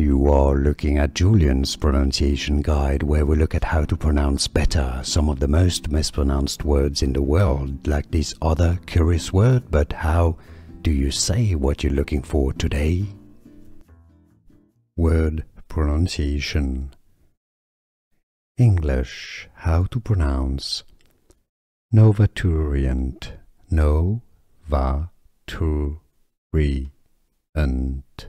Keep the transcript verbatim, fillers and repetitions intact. You are looking at Julian's pronunciation guide, where we look at how to pronounce better some of the most mispronounced words in the world, like this other curious word. But how do you say what you're looking for today? Word pronunciation. English, how to pronounce novaturient, no-va-tu-ri-ent.